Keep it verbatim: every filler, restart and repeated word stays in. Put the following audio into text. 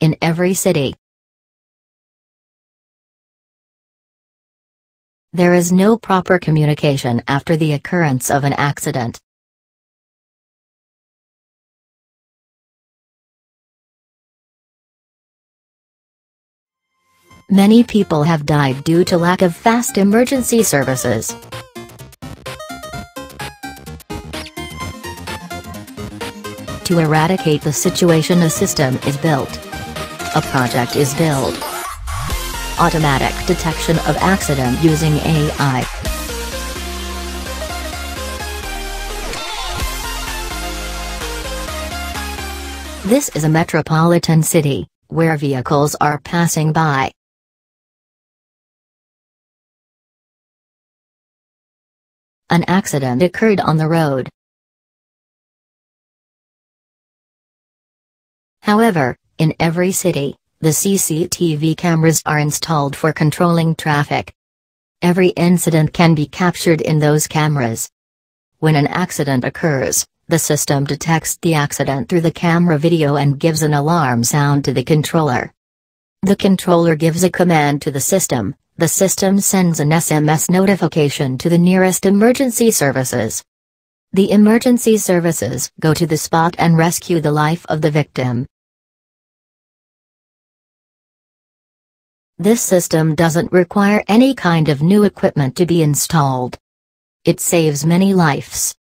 in every city. There is no proper communication after the occurrence of an accident. Many people have died due to lack of fast emergency services. To eradicate the situation, a system is built. A project is built. Automatic detection of accident using A I. This is a metropolitan city, where vehicles are passing by. An accident occurred on the road. However, in every city, the C C T V cameras are installed for controlling traffic. Every incident can be captured in those cameras. When an accident occurs, the system detects the accident through the camera video and gives an alarm sound to the controller. The controller gives a command to the system. The system sends an S M S notification to the nearest emergency services. The emergency services go to the spot and rescue the life of the victim. This system doesn't require any kind of new equipment to be installed. It saves many lives.